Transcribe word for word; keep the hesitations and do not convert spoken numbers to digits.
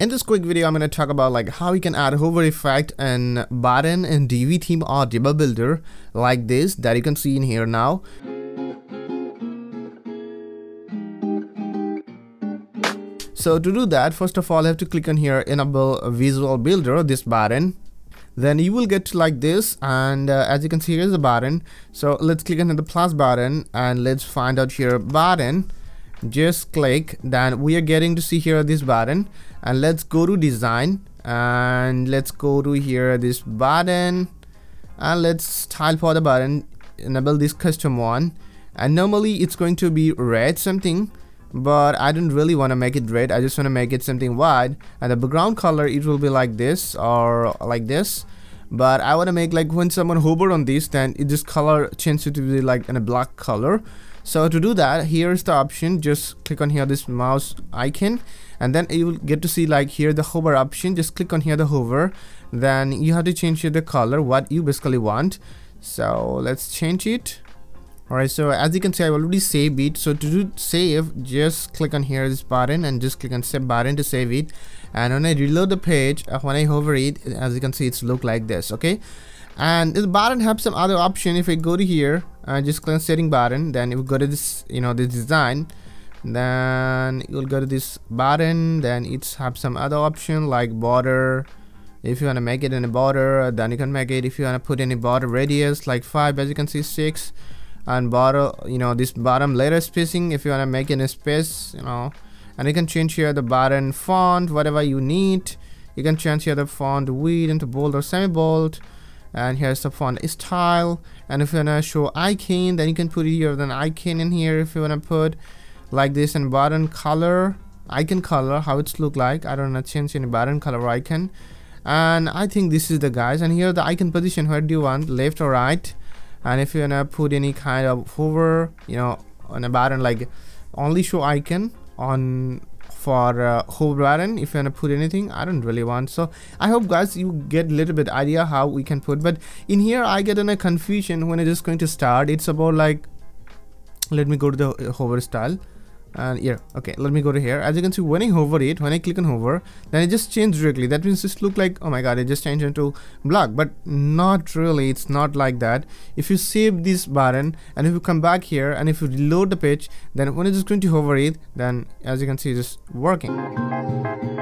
In this quick video, I'm going to talk about like how you can add hover effect and button in D V theme or debug builder like this that you can see in here now. So to do that, first of all, you have to click on here, enable visual builder, this button. Then you will get like this, and uh, as you can see, here's the button. So let's click on the plus button and let's find out here button. Just click, then we are getting to see here this button, and let's go to design and let's go to here this button and let's style for the button, enable this custom one. And normally it's going to be red something, but I don't really want to make it red, I just want to make it something white, and the background color it will be like this or like this. But I want to make like when someone hover on this, then it just color changes to be like in a black color. So to do that, here's the option, just click on here this mouse icon, and then you will get to see like here the hover option. Just click on here the hover, then you have to change here the color what you basically want. So let's change it. Alright, so as you can see, I already saved it. So to do save, just click on here this button and just click on save button to save it. And when I reload the page, when I hover it, as you can see, it's look like this, okay? And this button have some other option. If I go to here and just click on setting button, then you go to this, you know, this design, then you'll go to this button, then it's have some other option like border. If you want to make it in a border, then you can make it. If you want to put any border radius like five, as you can see, six. And border, you know, this bottom letter spacing if you want to make in a space, you know. And you can change here the button font, whatever you need. You can change here the font width into bold or semi-bold. And here's the font style. And if you want to show icon, then you can put here an icon in here if you want to put like this. And button color, icon color, how it's look like. I don't want to change any button color icon. And I think this is the guys. And here the icon position, where do you want, left or right? And if you wanna put any kind of hover, you know, on a button like only show icon on for uh, hover button, if you wanna put anything, I don't really want. So I hope guys you get a little bit idea how we can put. But in here I get in a confusion when it is going to start. It's about like, let me go to the hover style. And here, okay, let me go to here. As you can see, when I hover it, when I click on hover, then it just changed directly. That means this look like, oh my god, it just changed into black. But not really, it's not like that. If you save this button and if you come back here and if you reload the page, then when it is going to hover it, then as you can see, it's just working.